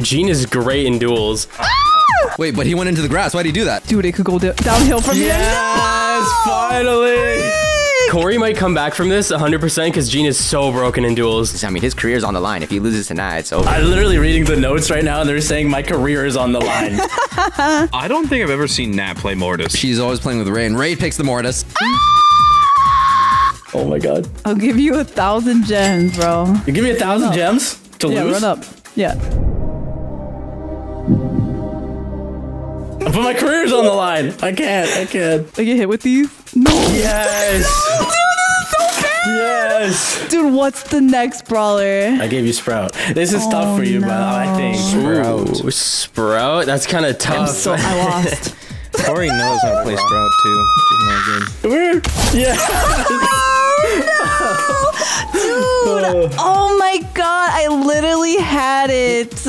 Gene is great in duels. Wait, but he went into the grass. Why'd he do that? Dude, it could go downhill from here. Yes, no! Finally! Corey might come back from this 100% because Gene is so broken in duels. I mean, his career's on the line. If he loses tonight, it's over. I'm literally reading the notes right now, and they're saying my career is on the line. I don't think I've ever seen Nat play Mortis. She's always playing with Ray, and Ray picks the Mortis. Oh, my God. I'll give you 1,000 gems, bro. You give me 1,000 gems to lose? Yeah, run up. Yeah. But my career's on the line. I can't. I get hit with these? No. Yes. No, dude, this is so bad. Yes. Dude, what's the next brawler? I gave you Sprout. This is tough for you, but I think. Ooh, Sprout? That's kind of tough. So I lost. Corey knows how to play Sprout, too. Weird. Yeah. Oh, no. Dude. Oh, my God. I literally had it.